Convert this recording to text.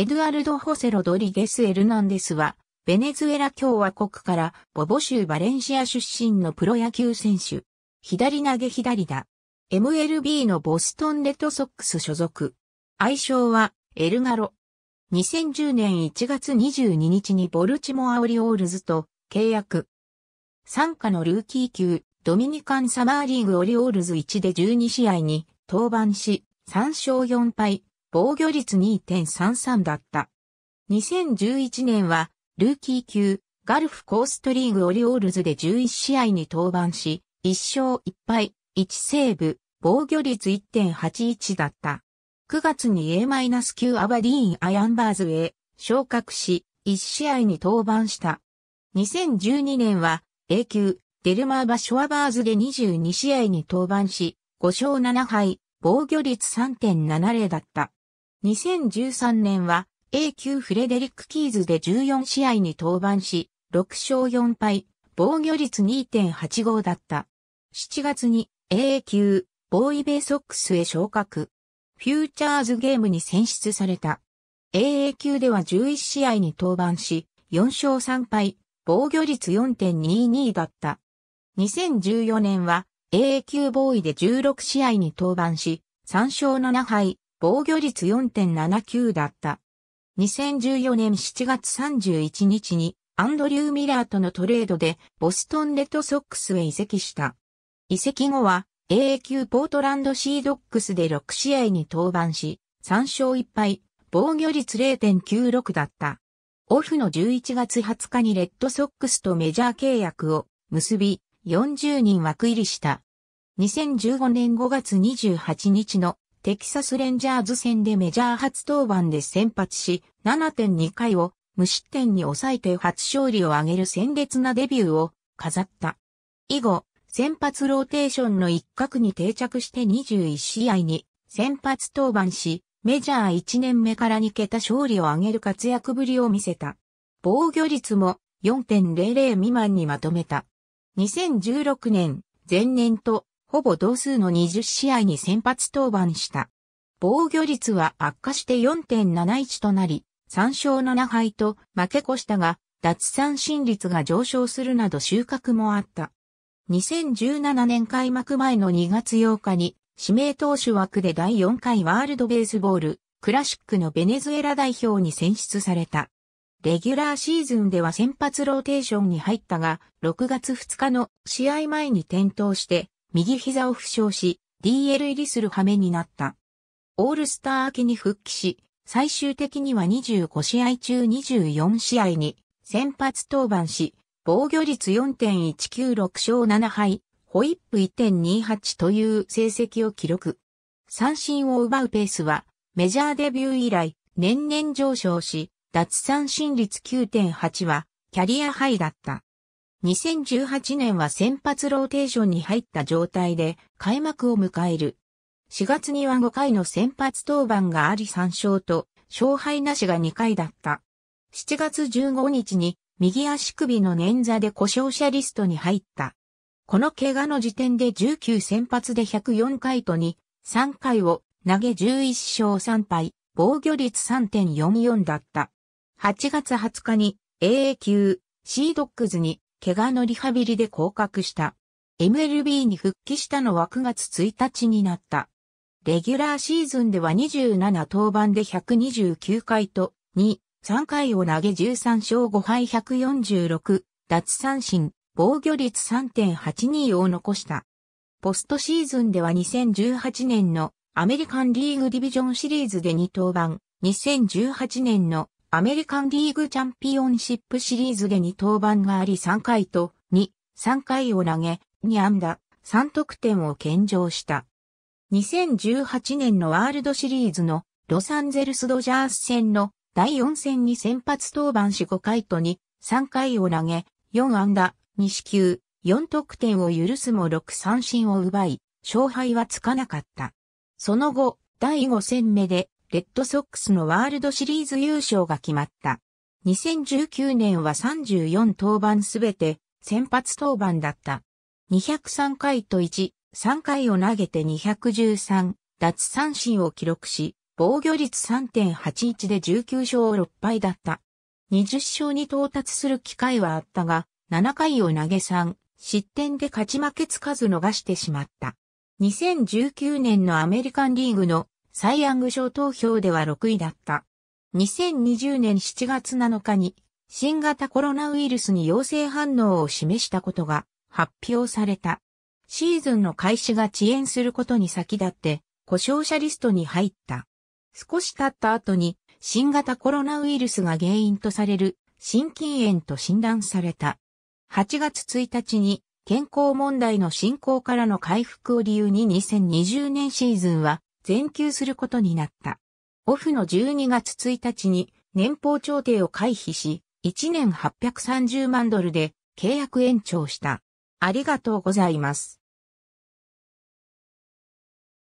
エドゥアルド・ホセ・ロドリゲス・エルナンデスは、ベネズエラ共和国からボボ州バレンシア出身のプロ野球選手。左投げ左打。MLB のボストンレッドソックス所属。愛称は、エルガロ。2010年1月22日にボルチモア・オリオールズと契約。傘下のルーキー級、ドミニカンサマーリーグオリオールズ1で12試合に登板し、3勝4敗、防御率 2.33 だった。2011年は、ルーキー級、ガルフコーストリーグオリオールズで11試合に登板し、1勝1敗、1セーブ、防御率 1.81 だった。9月に A-9 アバディーン・アヤンバーズへ昇格し、1試合に登板した。2012年は、A 級、デルマーバ・ショアバーズで22試合に登板し、5勝7敗、防御率 3.70 だった。2013年は、A 級フレデリック・キーズで14試合に登板し、6勝4敗、防御率 2.85 だった。7月に、AA 級、ボーイベイソックスへ昇格。フューチャーズゲームに選出された。AA 級では11試合に登板し、4勝3敗。防御率 4.22 だった。2014年は AA 級ボーイで16試合に登板し、3勝7敗、防御率 4.79 だった。2014年7月31日にアンドリュー・ミラーとのトレードでボストンレッドソックスへ移籍した。移籍後は AA 級ポートランド・シードックスで6試合に登板し、3勝1敗、防御率 0.96 だった。オフの11月20日にレッドソックスとメジャー契約を結び40人枠入りした。2015年5月28日のテキサスレンジャーズ戦でメジャー初登板で先発し 7.2 回を無失点に抑えて初勝利を挙げる鮮烈なデビューを飾った。以後、先発ローテーションの一角に定着して21試合に先発登板し、メジャー1年目から2桁勝利を挙げる活躍ぶりを見せた。防御率も 4.00 未満にまとめた。2016年、前年とほぼ同数の20試合に先発登板した。防御率は悪化して 4.71 となり、3勝7敗と負け越したが、奪三振率が上昇するなど収穫もあった。2017年開幕前の2月8日に、指名投手枠で第4回ワールドベースボールクラシックのベネズエラ代表に選出された。レギュラーシーズンでは先発ローテーションに入ったが、6月2日の試合前に転倒して、右膝を負傷し、DL 入りする羽目になった。オールスター明けに復帰し、最終的には25試合中24試合に先発登板し、防御率 4.196 勝7敗。ホイップ 1.28 という成績を記録。三振を奪うペースはメジャーデビュー以来年々上昇し、奪三振率 9.8 はキャリアハイだった。2018年は先発ローテーションに入った状態で開幕を迎える。4月には5回の先発登板があり3勝と勝敗なしが2回だった。7月15日に右足首の捻挫で故障者リストに入った。この怪我の時点で19先発で104回と2、3回を投げ11勝3敗、防御率 3.44 だった。8月20日に AA 級シードックスに怪我のリハビリで降格した。MLB に復帰したのは9月1日になった。レギュラーシーズンでは27登板で129回と2、3回を投げ13勝5敗146、奪三振。防御率 3.82 を残した。ポストシーズンでは2018年のアメリカンリーグディビジョンシリーズで2登板、2018年のアメリカンリーグチャンピオンシップシリーズで2登板があり3回と2、3回を投げ、2安打、3得点を献上した。2018年のワールドシリーズのロサンゼルスドジャース戦の第4戦に先発登板し5回と2、3回を投げ、4安打、2四球、4得点を許すも6三振を奪い、勝敗はつかなかった。その後、第5戦目で、レッドソックスのワールドシリーズ優勝が決まった。2019年は34登板すべて、先発登板だった。203回と1、3回を投げて213、奪三振を記録し、防御率 3.81 で19勝6敗だった。20勝に到達する機会はあったが、7回を投げ3失点で勝ち負けつかず逃してしまった。2019年のアメリカンリーグのサイ・ヤング賞投票では6位だった。2020年7月7日に新型コロナウイルスに陽性反応を示したことが発表された。シーズンの開始が遅延することに先立って故障者リストに入った。少し経った後に新型コロナウイルスが原因とされる心筋炎と診断された。8月1日に健康問題の進行からの回復を理由に2020年シーズンは全休することになった。オフの12月1日に年俸調停を回避し、1年$830万で契約延長した。ありがとうございます。